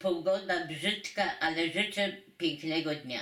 Pogoda brzydka, ale życzę pięknego dnia.